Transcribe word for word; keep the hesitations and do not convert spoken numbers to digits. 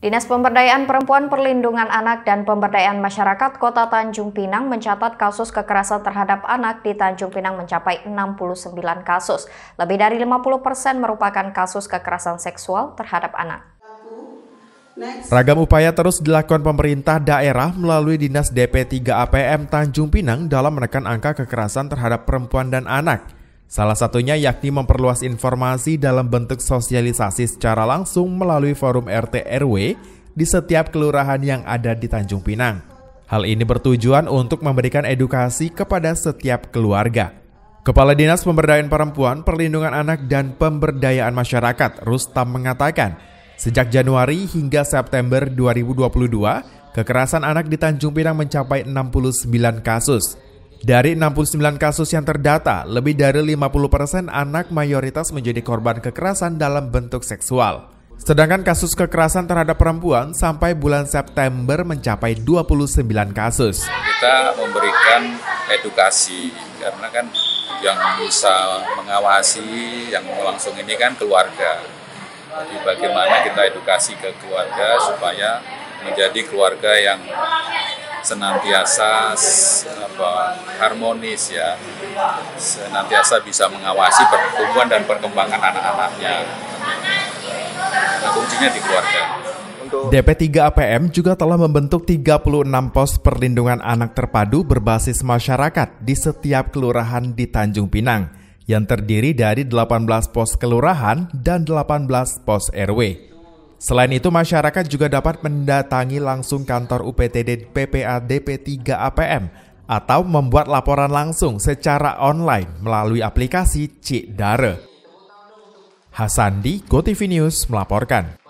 Dinas Pemberdayaan Perempuan Perlindungan Anak dan Pemberdayaan Masyarakat Kota Tanjung Pinang mencatat kasus kekerasan terhadap anak di Tanjung Pinang mencapai enam puluh sembilan kasus. Lebih dari lima puluh persen merupakan kasus kekerasan seksual terhadap anak. Ragam upaya terus dilakukan pemerintah daerah melalui Dinas D P tiga A P M Tanjung Pinang dalam menekan angka kekerasan terhadap perempuan dan anak. Salah satunya yakni memperluas informasi dalam bentuk sosialisasi secara langsung melalui forum R T R W di setiap kelurahan yang ada di Tanjung Pinang. Hal ini bertujuan untuk memberikan edukasi kepada setiap keluarga. Kepala Dinas Pemberdayaan Perempuan, Perlindungan Anak dan Pemberdayaan Masyarakat, Rustam mengatakan, sejak Januari hingga September dua ribu dua puluh dua, kekerasan anak di Tanjung Pinang mencapai enam puluh sembilan kasus. Dari enam puluh sembilan kasus yang terdata, lebih dari lima puluh persen anak mayoritas menjadi korban kekerasan dalam bentuk seksual. Sedangkan kasus kekerasan terhadap perempuan sampai bulan September mencapai dua puluh sembilan kasus. Kita memberikan edukasi, karena kan yang bisa mengawasi, yang langsung ini kan keluarga. Jadi bagaimana kita edukasi ke keluarga supaya menjadi keluarga yang senantiasa apa, harmonis ya, senantiasa bisa mengawasi pertumbuhan dan perkembangan anak-anaknya. Nah, kuncinya di keluarga. D P tiga A P M juga telah membentuk tiga puluh enam pos perlindungan anak terpadu berbasis masyarakat di setiap kelurahan di Tanjung Pinang, yang terdiri dari delapan belas pos kelurahan dan delapan belas pos R W. Selain itu, masyarakat juga dapat mendatangi langsung kantor U P T D P P A D P tiga A P M atau membuat laporan langsung secara online melalui aplikasi Cikdara. Hasandi, Go T V News melaporkan.